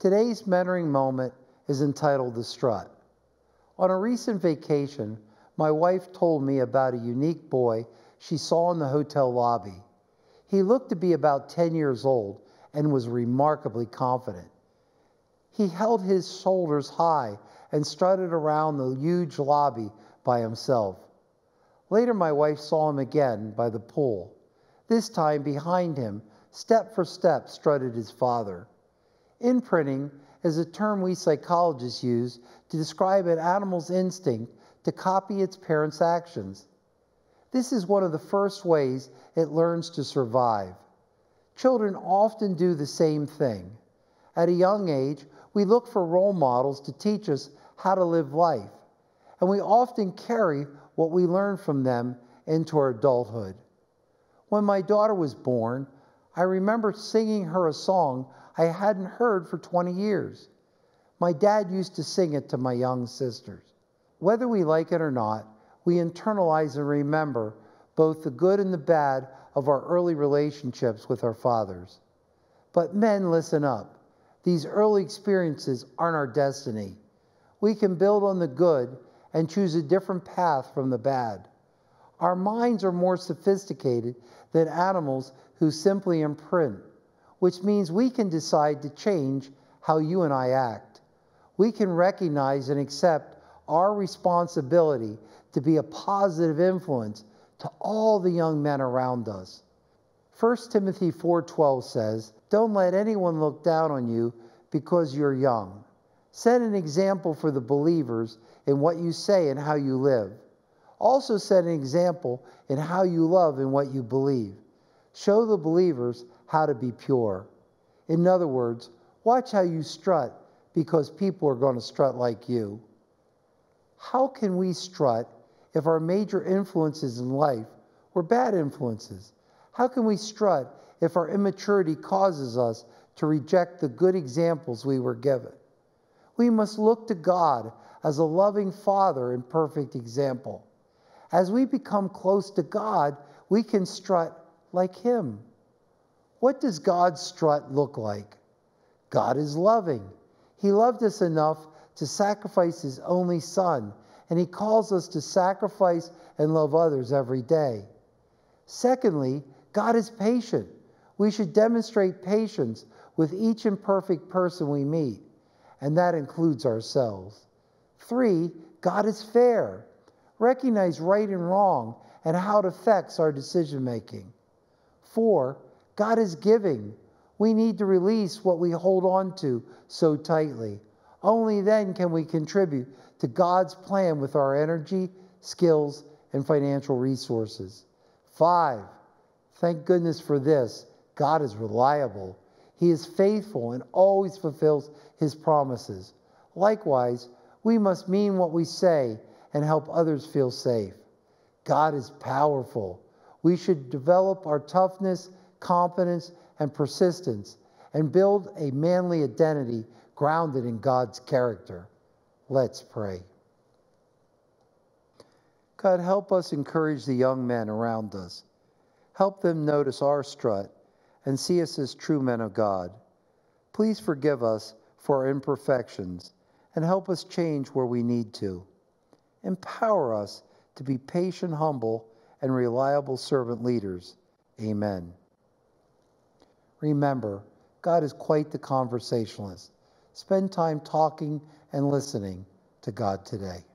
Today's mentoring moment is entitled The Strut. On a recent vacation, my wife told me about a unique boy she saw in the hotel lobby. He looked to be about 10 years old and was remarkably confident. He held his shoulders high and strutted around the huge lobby by himself. Later, my wife saw him again by the pool. This time, behind him, step for step, strutted his father. Imprinting is a term we psychologists use to describe an animal's instinct to copy its parents' actions. This is one of the first ways it learns to survive. Children often do the same thing. At a young age, we look for role models to teach us how to live life, and we often carry what we learn from them into our adulthood. When my daughter was born, I remember singing her a song I hadn't heard for 20 years. My dad used to sing it to my young sisters. Whether we like it or not, we internalize and remember both the good and the bad of our early relationships with our fathers. But men, listen up. These early experiences aren't our destiny. We can build on the good and choose a different path from the bad. Our minds are more sophisticated than animals who simply imprint, which means we can decide to change how you and I act. We can recognize and accept our responsibility to be a positive influence to all the young men around us. 1 Timothy 4:12 says, "Don't let anyone look down on you because you're young. Set an example for the believers in what you say and how you live. Also set an example in how you love and what you believe. Show the believers how to be pure." In other words, watch how you strut, because people are going to strut like you. How can we strut if our major influences in life were bad influences? How can we strut if our immaturity causes us to reject the good examples we were given? We must look to God as a loving Father and perfect example. As we become close to God, we can strut like Him. What does God's strut look like? God is loving. He loved us enough to sacrifice His only Son, and He calls us to sacrifice and love others every day. Secondly, God is patient. We should demonstrate patience with each imperfect person we meet, and that includes ourselves. 3, God is fair. Recognize right and wrong and how it affects our decision-making. 4, God is giving. We need to release what we hold on to so tightly. Only then can we contribute to God's plan with our energy, skills, and financial resources. 5, thank goodness for this, God is reliable. He is faithful and always fulfills His promises. Likewise, we must mean what we say and help others feel safe. God is powerful. We should develop our toughness, confidence, and persistence, and build a manly identity grounded in God's character. Let's pray. God, help us encourage the young men around us. Help them notice our strut and see us as true men of God. Please forgive us for our imperfections and help us change where we need to. Empower us to be patient, humble, and reliable servant leaders. Amen. Remember, God is quite the conversationalist. Spend time talking and listening to God today.